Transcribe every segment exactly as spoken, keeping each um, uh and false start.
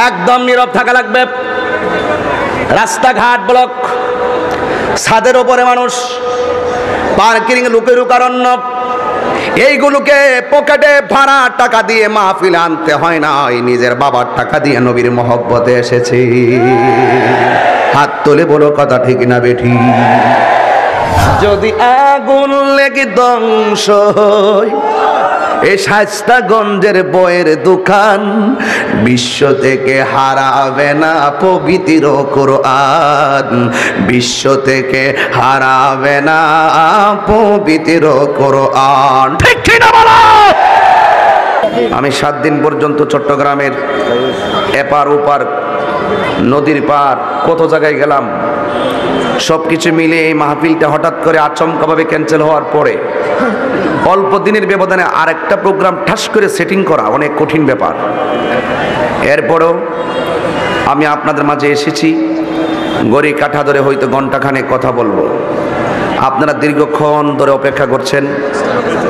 एकदम नीरब थाका लागबे। रास्ताघाट ब्लक, ছাদের উপরে মানুষ, পার্কিং লুকারণ্য, এইগুলোকে পকেটে ভাড়া টাকা দিয়ে মাহফিলে আনতে হয় না, নিজের বাবার টাকা দিয়ে নবীর মহব্বতে এসেছি। হাত তুলে বলো কথা ঠিক না বেঠি? যদি আগুন লেগে ধ্বংস হয় এই শায়েস্তাগঞ্জের বইয়ের দোকান, বিশ্ব থেকে হারাবে না পবিত্র কোরআন, বিশ্ব থেকে হারাবে না পবিত্র কোরআন। ঠিক কি না বলো? আমি সাত দিন পর্যন্ত চট্টগ্রামের এপার ওপার নদীর পার কত জায়গায় গেলাম। সব কিছু মিলে এই মাহফিলটা হঠাৎ করে আচমকাভাবে ক্যান্সেল হওয়ার পরে অল্প দিনের ব্যবধানে আরেকটা প্রোগ্রাম ঠাস করে সেটিং করা অনেক কঠিন ব্যাপার। এরপরও আমি আপনাদের মাঝে এসেছি, গড়ি কাঠা ধরে হয়তো ঘন্টাখানে কথা বলবো। আপনারা দীর্ঘক্ষণ ধরে অপেক্ষা করছেন,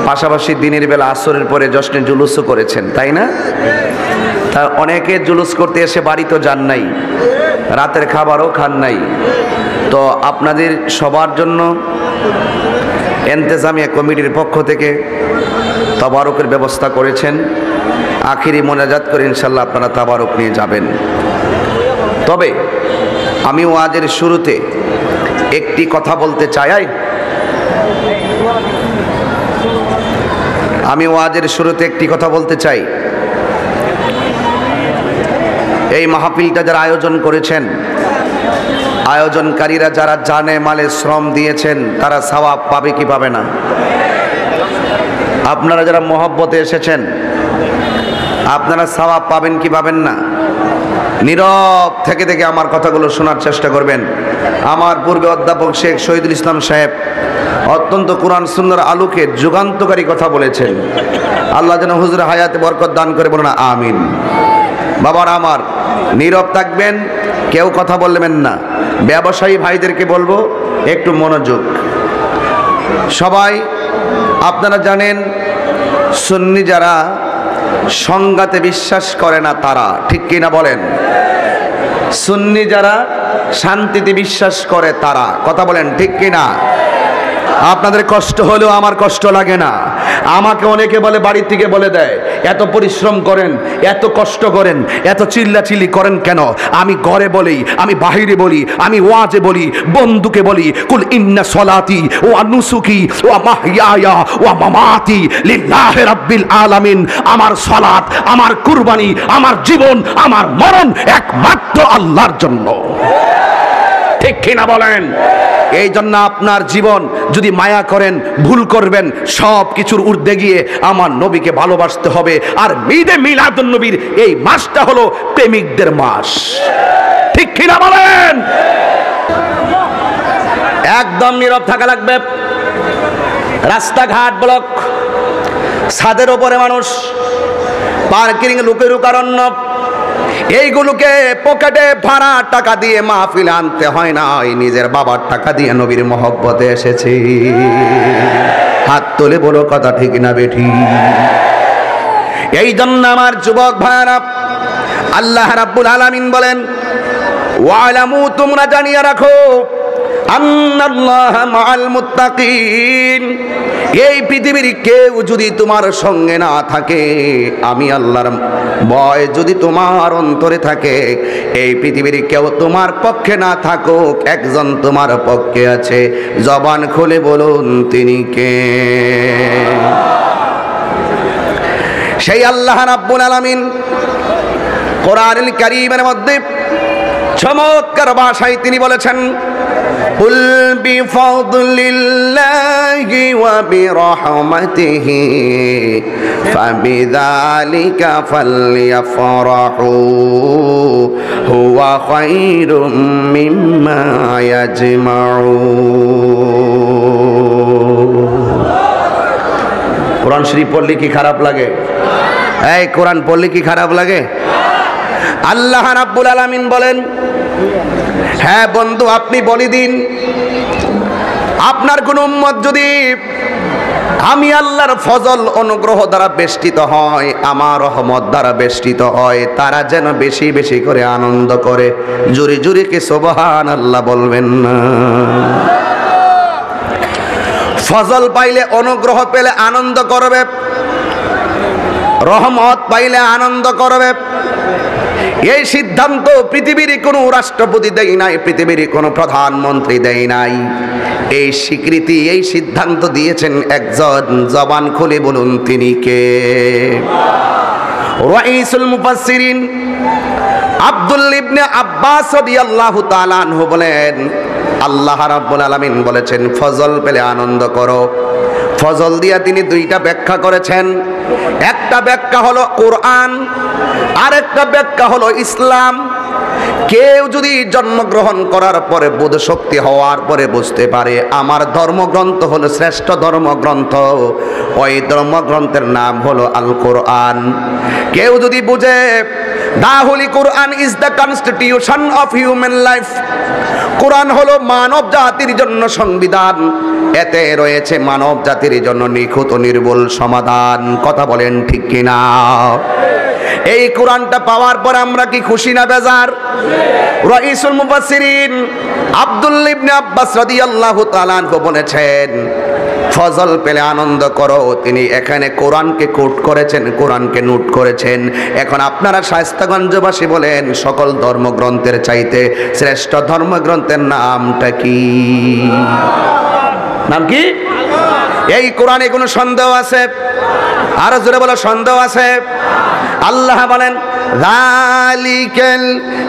পাশাপাশি দিনের বেলা আসরের পরে জশ্নে জুলুসও করেছেন, তাই না? তার অনেকে জুলুস করতে এসে বাড়িতেও যান নাই, রাতের খাবারও খান নাই। তো আপনাদের সবার জন্য ইন্তেজামিয়া কমিটির পক্ষ থেকে তাবারুকের ব্যবস্থা করেছেন। আখিরি মোনাজাত করে ইনশাল্লাহ আপনারা তাবারুক নিয়ে যাবেন। তবে আমি ওয়াজের শুরুতে একটি কথা বলতে চাই। আমি ওয়াজের শুরুতে একটি কথা বলতে চাই এই মাহফিলটা যারা আয়োজন করেছেন, আয়োজনকারীরা যারা জানে মালে শ্রম দিয়েছেন, তারা সওয়াব পাবে কি পাবে না? আপনারা যারা মহব্বতে এসেছেন, আপনারা সওয়াব পাবেন কি পাবেন না? নীরব থেকে থেকে আমার কথাগুলো শোনার চেষ্টা করবেন। আমার পূর্বে অধ্যাপক শেখ শহীদুল ইসলাম সাহেব অত্যন্ত কোরআন সুন্নাহর আলোকে যুগান্তকারী কথা বলেছেন। আল্লাহ যেন হুজুর হায়াতে বরকত দান করে, বলুন আমিন। বাবারা আমার, নীরব থাকবেন, কেউ কথা বলবেন না। ব্যবসায়ী ভাইদেরকে বলবো একটু মনোযোগ। সবাই আপনারা জানেন, সুন্নি যারা সংজ্ঞাতে বিশ্বাস করে না তারা, ঠিক কিনা বলেন? সুন্নি যারা শান্তিতে বিশ্বাস করে তারা, কথা বলেন ঠিক কিনা? আপনাদের কষ্ট হলেও আমার কষ্ট লাগে না। আমাকে অনেকে বলে, বাড়ি থেকে বলে দেয়, এত পরিশ্রম করেন, এত কষ্ট করেন, এত চিল্লাচিল্লি করেন কেন? আমি ঘরে বলি, আমি বাহিরে বলি, আমি ওয়াজে বলি, বন্ধুকে বলি, কুল ইন্না সলাতি ওয়া নুসুকি ওয়া মাহইয়া ওয়া মামাতি লিল্লাহি রাব্বিল আলামিন। আমার সালাত, আমার কুরবানি, আমার জীবন, আমার মরণ একমাত্র আল্লাহর জন্য, ঠিক কিনা বলেন? এই জন্য আপনার জীবন যদি মায়া করেন, ভুল করবেন। সব কিছুর ঊর্ধ্বে গিয়ে আমার নবীকে ভালোবাসতে হবে। আর ঈদে মিলাদুন নবীর এই মাসটা হলো প্রেমিকদের মাস, ঠিক কিনা বলেন? একদম নীরব থাকা লাগবে। রাস্তাঘাট ব্লক, ছাদের উপরে মানুষ, পার্কিং লুকারণ্য, এইগুলোকে পকেটে ভাড়া টাকা দিয়ে মাহফিল আনতে হয় না, নিজের বাবার টাকা দিয়ে নবীর মহব্বতে এসেছি। হাত তুলে বলো কথা ঠিক না বেঠি? এই জন্য আমার যুবক ভাইরা, আল্লাহ রাব্বুল আলামিন বলেন, ওয়ালামু, তোমরা জানিয়ে রাখো, আন্নাল্লাহা মাআল মুত্তাকিন। এই পৃথিবীর কেউ যদি তোমার সঙ্গে না থাকে, আমি আল্লাহর ভয় যদি তোমার অন্তরে থাকে, এই পৃথিবীর কেউ তোমার পক্ষে না থাকুক, একজন তোমার পক্ষে আছে। জবান খুলে বলুন, তিনি কে? সেই আল্লাহ রাব্বুল আলামিন কোরআনুল কারীমের মধ্যে চমৎকার ভাষায় তিনি বলেছেন, قل بفضل الله وبرحمته فبذلك فليفرحوا هو خير مما يجمعون। কোরআন শরীফ পড়লে কি খারাপ লাগে? এই কোরআন পড়লে কি খারাপ লাগে? আল্লাহ রাব্বুল আলামিন বলেন, হ্যাঁ বন্ধু, আপনি বলে দিন, আপনার কোন উম্মত যদি आमी आल्लाहर फजल अनुग्रह द्वारा बेष्टित हय आमार रहमत द्वारा बेष्टित हय तारा जेन बेशी बेशी करे आनंद करे जुरे जुरे कि सुबहानाल्लाह बोलबेन ना फजल पाइले अनुग्रह पेले आनंद करबे रहमत पाइले आनंद करबे ये सिद्धांत पृथिवीर कोनो राष्ट्रपति देय नाई पृथिवीर कोनो प्रधानमंत्री देय नाई এই স্বীকৃতি এই সিদ্ধান্ত দিয়েছেন একজন জবান খুলে বলুন তিনি কে রাইসুল মুফাসসিরিন আব্দুল ইবনে আব্বাস রাদিয়াল্লাহু তাআলা আনহু বলেন আল্লাহ রাব্বুল আলামিন বলেছেন ফজল পেলে আনন্দ করো ফজল দিয়া তিনি দুইটা ব্যাখ্যা করেছেন একটা ব্যাখ্যা হলো কোরআন আর একটা ব্যাখ্যা হলো ইসলাম কেউ যদি জন্মগ্রহণ করার পরে বোধ শক্তি হওয়ার পরে বুঝতে পারে আমার ধর্মগ্রন্থ হলো শ্রেষ্ঠ ধর্মগ্রন্থ ওই ধর্মগ্রন্থের নাম হলো আল কোরআন কেউ যদি বুঝে the holy Quran is the constitution of human life কোরআন হলো মানব জাতির জন্য সংবিধান এতে রয়েছে মানব জাতির জন্য নিখুঁত ও নির্ভুল সমাধান কথা বলেন ঠিক কিনা এই কোরআনটা পাওয়ার পর আমরা কি খুশি না বেজার রাইসুল মুফাসসিরিন আব্দুল ইবনে আব্বাস রাদিয়াল্লাহু তাআলা আনহু বলেছেন ফজল পেলে আনন্দ করো তিনি এখানে কোরআনকে কোট করেছেন কোরআনকে নোট করেছেন এখন আপনারা শায়েস্তাগঞ্জবাসী বলেন সকল ধর্মগ্রন্থের চাইতে শ্রেষ্ঠ ধর্মগ্রন্থের নামটা কি নাম কি এই কোরআনে কোনো সন্দেহ আছে আর জোরে বলো সন্দেহ আছে আল্লাহ বলেন যালিকাল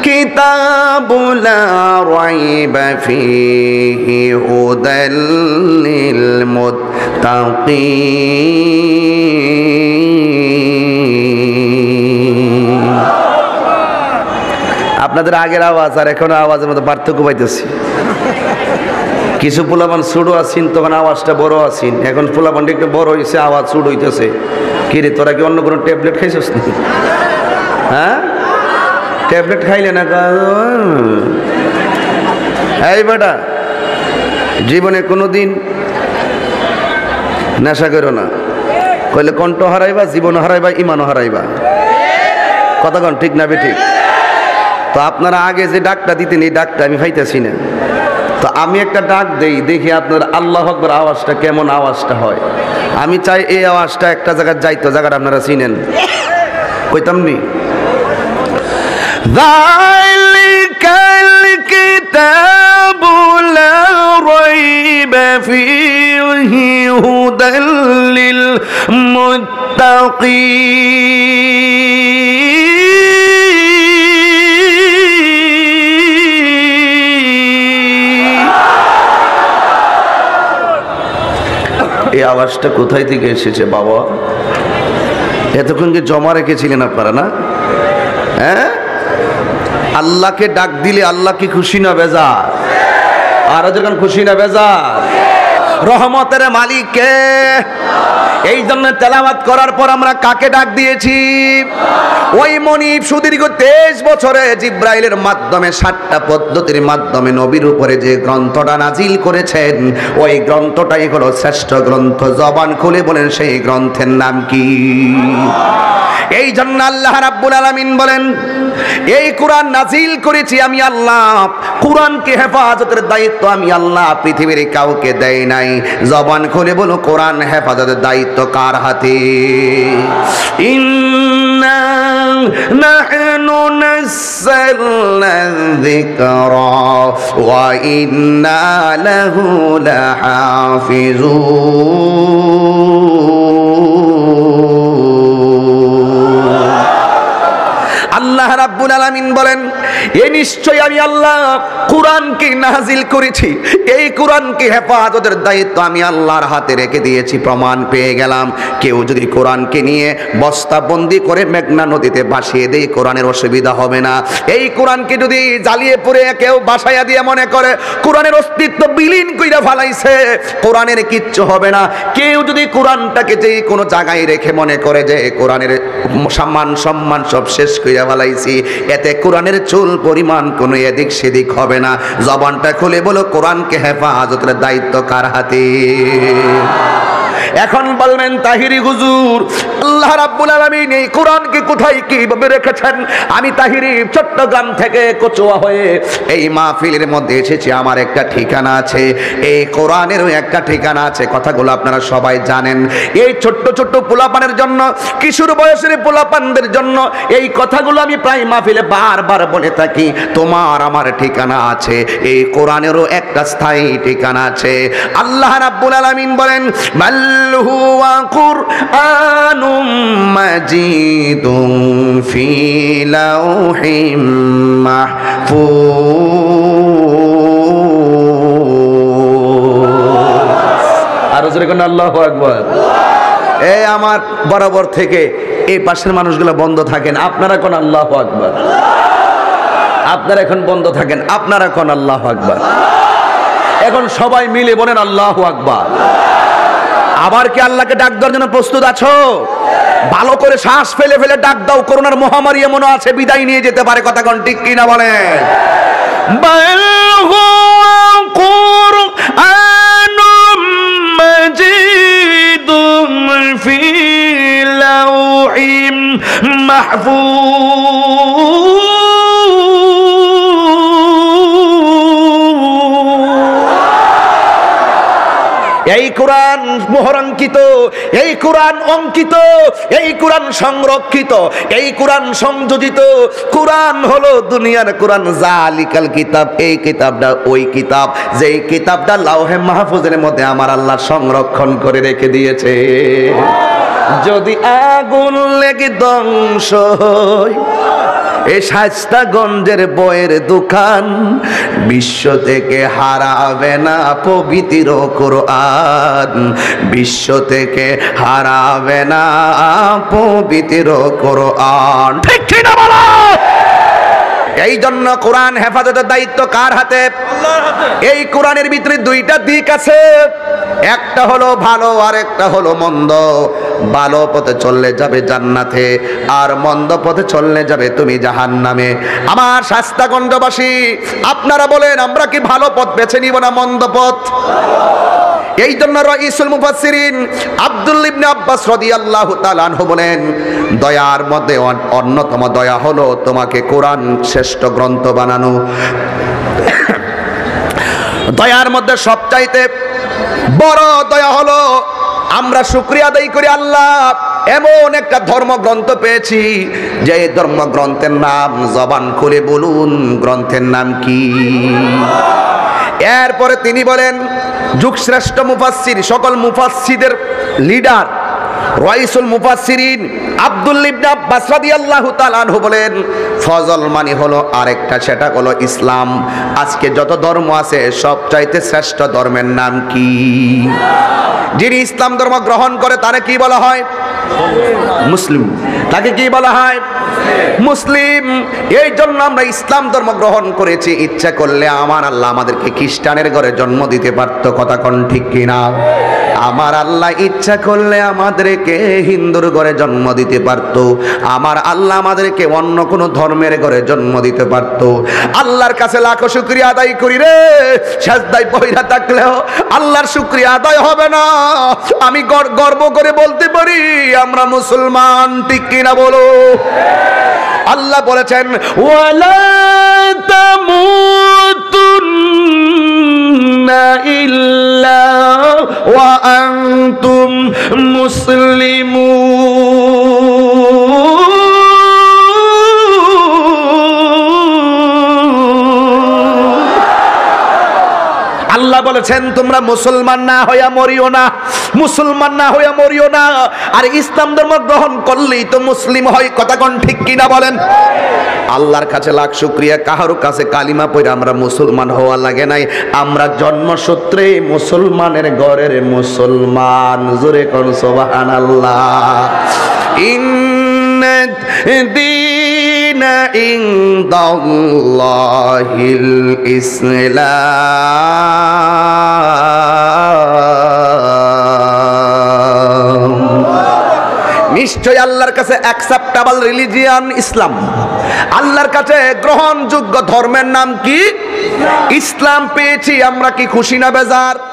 কিতাবু লা রাইবা ফিহি হুদাল লিল মুত্তাকিন আপনাদের আগের আওয়াজ আর এখন আওয়াজের মধ্যে পার্থক্য পাইতেছি কিছু পোলাপান ছোট আছেন তখন আওয়াজটা বড় আছেন এখন পোলাপানটা একটু বড় হয়েছে আওয়াজ ছোট হইতেছে কি রে তোরা কি অন্য কোনো ট্যাবলেট খাইছিস না হ্যাঁ ট্যাবলেট খাইলে না এই বেটা জীবনে কোনো দিন নেশা করো না কইলে কণ্ঠ হারাইবা জীবন হারাইবা ইমানও হারাইবা কথা কন ঠিক না বেঠিক তো আপনারা আগে যে ডাকটা দিতেন এই ডাকটা আমি পাইতেছি না তো আমি একটা ডাক দেই দেখি আপনার আল্লাহু আকবার আওয়াজটা কেমন আওয়াজটা হয় আমি চাই এই আওয়াজটা একটা জায়গায় যাইতো জায়গাটা আপনারা চিনেন কইতাম নি যালিকাল কিতাবু লা রাইবা ফিহি হুদাল লিল মুত্তাকিন এই আওয়াজটা কোথায় থেকে এসেছে বাবা এতক্ষণ যে জমা রেখেছিলেন আপনারা না হ্যাঁ আল্লাহকে ডাক দিলে আল্লাহ কি খুশি না বেজার আর যখন খুশি না বেজার রহমতের মালিক কে এই জন্য তেলাওয়াত করার পর আমরা কাকে ডাক দিয়েছি ওই মনিব সুদীর্ঘ তেইশ বছরে জিব্রাইলের মাধ্যমে সাতটা পদ্ধতির মাধ্যমে নবীর উপরে যে গ্রন্থটা নাজিল করেছেন ওই গ্রন্থটাই হলো শ্রেষ্ঠ গ্রন্থ জবান খুলে বলেন সেই গ্রন্থের নাম কি এই জন্য আল্লাহ রাব্বুল আলামিন বলেন এই কোরআন নাজিল করেছি আমি আল্লাহ কোরআনকে হেফাজতের দায়িত্ব আমি আল্লাহ পৃথিবীর কাউকে দেই নাই জবান খুলে বলো কোরআন হেফাজতের দায়িত্ব কার হাতে ইন্না নাহনু নাযালনা যিকরা ওয়া ইন্না লাহু লাহাফিজুন আল্লাহ রাব্বুল আলামিন বলেন এই নিশ্চয়ই আমি আল্লাহ কুরআনকে নাযিল করেছি এই কুরআনকে হেফাজতের দায়িত্ব আমি আল্লাহর হাতে রেখে দিয়েছি প্রমাণ পেয়ে গেলাম কেউ যদি কুরআনকে নিয়ে বস্তাবন্দি করে মেঘনা নদীতে ভাসিয়ে দেয় কুরআনের অসুবিধা হবে না এই কুরআনকে যদি জ্বালিয়ে পুড়ে কেউ ভাসায়া দিয়ে মনে করে কুরআনের অস্তিত্ব বিলীন কইরা ফলাইছে কুরআনের কিচ্ছু হবে না কেউ যদি কুরআনটাকে যে কোনো জায়গায় রেখে মনে করে যে কুরআনের সম্মান সম্মান সব শেষ কইরা ফলাইছি এতে কুরআনের চুল পরিমাণ কোনো এদিক সেদিক হবে না জবানটা খুলে বলো কোরআনকে হেফাজতের দায়িত্ব কার হাতে এখন বলবেন তাহিরি হুজুর আল্লাহ রাব্বুল আলামিন এই কোরআনকে কোথায় কিভাবে রেখেছেন। আমি তাহিরি চট্টগ্রাম থেকে কোচুয়া হয়ে এই মাহফিলের মধ্যে এসেছি, আমার একটা ঠিকানা আছে, এই কোরআনেরও একটা ঠিকানা আছে। কথাগুলো আপনারা সবাই জানেন। এই ছোট্ট ছোট্ট পোলাপানের জন্য, কিশোর বয়সের পোলাপানদের জন্য এই কথাগুলো আমি প্রায় মাহফিলে বারবার বলে থাকি, তোমার আমার ঠিকানা আছে, এই কোরআনেরও একটা স্থায়ী ঠিকানা আছে। আল্লাহ রাব্বুল আলামিন বলেন মাল হুয়া কুরআনুম মাজিদুম ফি লাউহিম মাহফুজ। আর জোরে কোন আল্লাহু আকবার। এই আমার বরাবর থেকে এই পাশের মানুষগুলো বন্ধ থাকেন, আপনারা কোন আল্লাহু আকবার। আপনারা এখন বন্ধ থাকেন, আপনারা কোন আল্লাহু আকবার। এখন সবাই মিলে বলেন আল্লাহু আকবার। আবার কি আল্লাহকে ডাক দেওয়ার জন্য প্রস্তুত আছো? ভালো করে শ্বাস ফেলে ফেলে ডাক দাও, করোনার মহামারী এমনও আছে বিদায় নিয়ে যেতে পারে। কথা কোন ঠিক কিনা বলেন। এই কোরআন মোহরাঙ্কিত, এই কোরআন অঙ্কিত, এই কোরআন সংরক্ষিত, এই কোরআন সংযোজিত। কোরআন হলো দুনিয়ার কোরআন, জালিকাল কিতাব, এই কিতাবটা ওই কিতাব যেই কিতাবটা লাওহে মাহফুজের মধ্যে আমার আল্লাহ সংরক্ষণ করে রেখে দিয়েছে। যদি আগুন লেগে ধ্বংস হয় এই শায়েস্তাগঞ্জের বইয়ের দোকান, বিশ্ব থেকে হারাবে না পবিত্র কোরআন, বিশ্ব থেকে হারাবে না পবিত্র কোরআন। ঠিক ঠিক না বলো। এই জন্য কোরআন হেফাজতের দায়িত্ব কার হাতে? এই কোরআনের ভিতরে দুইটা দিক আছে, একটা হলো ভালো আর একটা হলো মন্দ। ভালো পথে চললে যাবে জান্নাতে, আর মন্দ পথে চললে যাবে তুমি জাহান্নামে। আমার শাস্তাগণ্ডবাসী আপনারা বলেন, আমরা কি ভালো পথ বেছে নিব না মন্দ পথ? এই জন্য রাইসুল মুফাসসিরিন আব্দুল ইবনে আব্বাস রাদিয়াল্লাহু তাআলা আনহু বলেন, দয়ার মধ্যে অন্যতম দয়া হলো তোমাকে কোরআন শ্রেষ্ঠ গ্রন্থ বানানো। দয়ার মধ্যে সবচাইতে বড় দয়া হলো আমরা শুকরিয়া আদায় করি, আল্লাহ এমন একটা ধর্মগ্রন্থ পেয়েছি যে ধর্মগ্রন্থের নাম, জবান খুলে বলুন গ্রন্থের নাম কি? এরপরে তিনি বলেন যুগশ্রেষ্ঠ মুফাসসির, সকল মুফাসসিদের লিডার রাইসুল মুফাসসিরিন আব্দুল ইবনে আব্বাস রাদিয়াল্লাহু তাআলা আনহু বলেন, ফজল মানে হলো আরেকটা, সেটা হলো ইসলাম। আজকে যত ধর্ম আছে সবচাইতে শ্রেষ্ঠ ধর্মের নাম কি? যিনি ইসলাম ধর্ম গ্রহণ করে তারে কি বলা হয়? মুসলিম। তাকে কি বলা হয়? মুসলিম। এই জন্য আমরা ইসলাম ধর্ম গ্রহণ করেছি। ইচ্ছা করলে আমার আল্লাহ আমাদেরকে খ্রিস্টানের ঘরে জন্ম দিতে পারতো। কথা কোন ঠিক কিনা? আমার আল্লাহ ইচ্ছা করলে আমাদেরকে হিন্দুর ঘরে জন্ম দিতে পারতো। আমার আল্লাহ আমাদেরকে অন্য কোনো ধর্মের ঘরে জন্ম দিতে পারতো। আল্লাহর কাছে লাখো শুকরিয়া আদায় করি রে, সাজদায় পয়রা থাকলেও আল্লাহর শুকরিয়া আদায় হবে না। আমি গর্ব করে বলতে পারি আমরা মুসলমান। ঠিক কিনা বলো। আল্লাহ বলেছেন ওয়ালা তামুতুন্না ইল্লা ওয়া আনতুম মুসলিমুন। আল্লাহ বলেছেন তোমরা মুসলমান না হইয়া মরিও না, মুসলমান না হইয়া মরিও না। আর ইসলাম ধর্ম গ্রহণ করলেই তো মুসলিম হয়। কথা কোন ঠিক কিনা বলেন। আল্লাহর কাছে লাখ শুকরিয়া। কাহারও কাছে কালিমা পড়ে আমরা মুসলমান হওয়া লাগে নাই, আমরা জন্মসূত্রে মুসলমানের ঘরের মুসলমান। জোরে কোন সুবহানাল্লাহ। ইন্নাদ ইনদাল্লাহিল ইসলাম। নিশ্চয় আল্লাহর কাছে অ্যাকসেপ্টেবল রিলিজিয়ান ইসলাম। আল্লাহর কাছে গ্রহণযোগ্য ধর্মের নাম কি? ইসলাম পেয়েছি আমরা কি খুশি না বেজার?